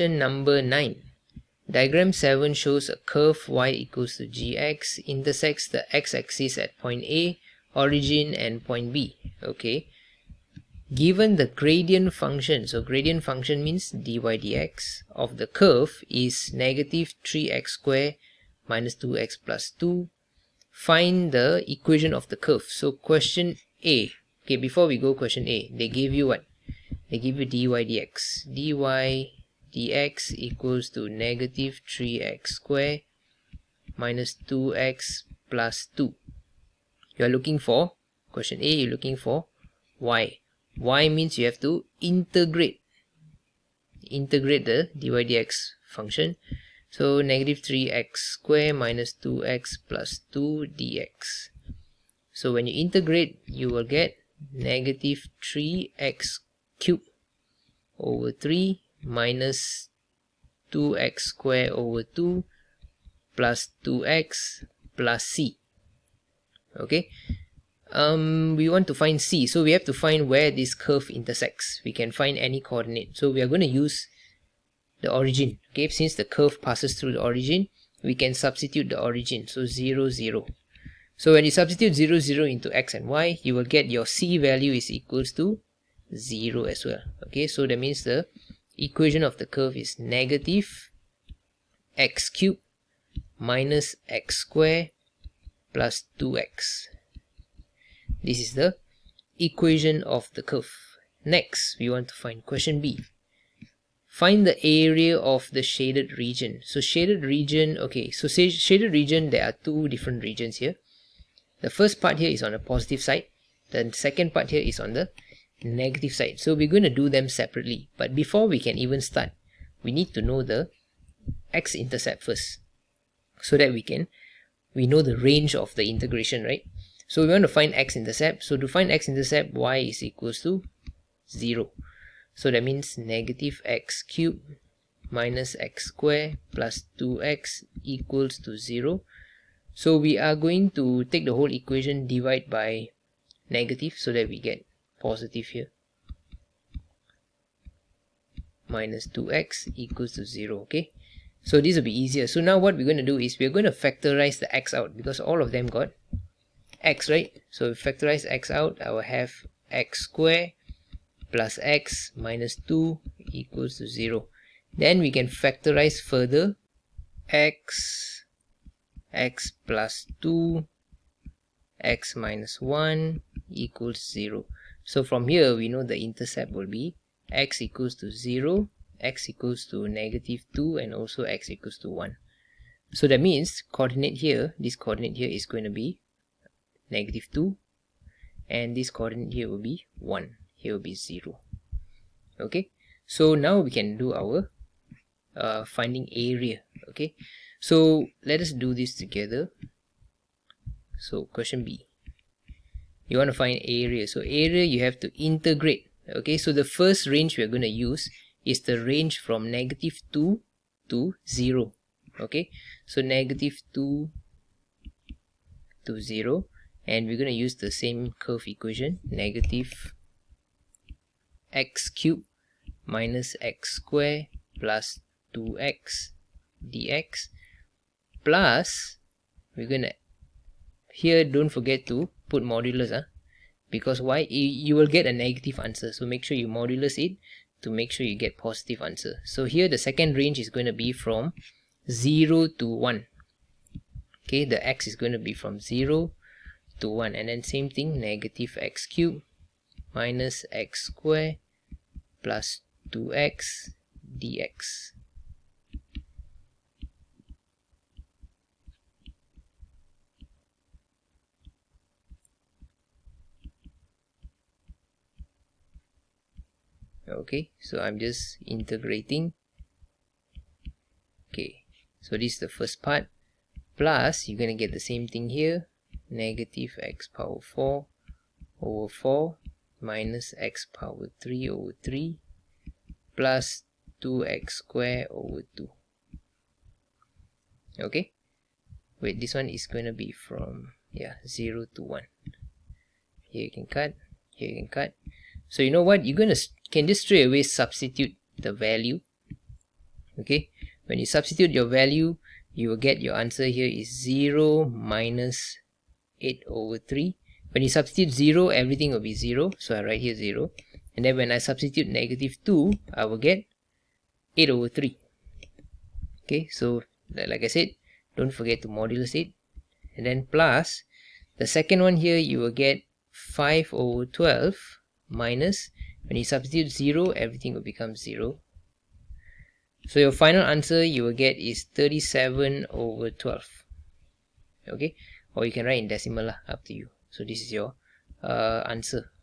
Question number 9. Diagram 7 shows a curve y equals to gx, intersects the x-axis at point A, origin and point B. Okay. Given the gradient function, so gradient function means dy dx of the curve is negative 3x squared minus 2x plus 2. Find the equation of the curve. So question A. Okay, before we go question A, they give you what? They give you dy dx. dy dx equals to negative 3x squared minus 2x plus 2. You are looking for, question A, you're looking for y. Y means you have to integrate the dy dx function. So negative 3x squared minus 2x plus 2 dx. So when you integrate, you will get negative 3x cubed over 3 minus 2x squared over 2 plus 2x plus c. Okay, we want to find c, so we have to find where this curve intersects. We can find any coordinate, so we are going to use the origin. Okay, since the curve passes through the origin, we can substitute the origin. So 0 0. So when you substitute 0 0 into x and y, you will get your c value is equals to 0 as well. Okay, so that means the equation of the curve is negative x cubed minus x squared plus 2x. This is the equation of the curve. Next, we want to find question B. Find the area of the shaded region. So shaded region, okay, so shaded region, there are two different regions here. The first part here is on the positive side. The second part here is on the negative side. So we're going to do them separately. But before we can even start, we need to know the x-intercept first, so that we know the range of the integration, right? So we want to find x-intercept. So to find x-intercept, y is equals to 0. So that means negative x cubed minus x squared plus 2x equals to 0. So we are going to take the whole equation, divide by negative, so that we get positive here, minus 2x equals to 0. Okay, so this will be easier. So now what we're going to do is we're going to factorize the x out, because all of them got x, right? So if we factorize x out, I will have x squared plus x minus 2 equals to 0. Then we can factorize further x, x plus 2, x minus 1 equals 0. So from here, we know the intercept will be x equals to 0, x equals to negative 2, and also x equals to 1. So that means coordinate here, this coordinate here is going to be negative 2, and this coordinate here will be 1, here will be 0. Okay, so now we can do our finding area. Okay, so let us do this together. So question B. You want to find area. So area, you have to integrate. Okay, so the first range we are going to use is the range from negative 2 to 0. Okay, so negative 2 to 0. And we're going to use the same curve equation. Negative x cubed minus x squared plus 2x dx. Plus, we're going to, here don't forget to put modulus, because why? You will get a negative answer, so make sure you modulus it to make sure you get positive answer. So here the second range is going to be from 0 to 1. Okay, the x is going to be from 0 to 1, and then same thing, negative x cubed minus x squared plus 2x dx. Okay, so I'm just integrating. Okay, so this is the first part. Plus, you're going to get the same thing here. Negative x power 4 over 4 minus x power 3 over 3 plus 2x squared over 2. Okay, wait, this one is going to be from, yeah, 0 to 1. Here you can cut, here you can cut. So you know what, you're going to can just straight away substitute the value Okay, when you substitute your value, you will get your answer here is 0 minus 8 over 3. When you substitute 0, everything will be 0. So I write here 0. And then when I substitute negative 2, I will get 8 over 3. Okay, so like I said, don't forget to modulus it. And then plus, the second one here, you will get 5 over 12 minus, when you substitute 0, everything will become 0. So your final answer you will get is 37 over 12. Okay, or you can write in decimal, up to you. So this is your answer.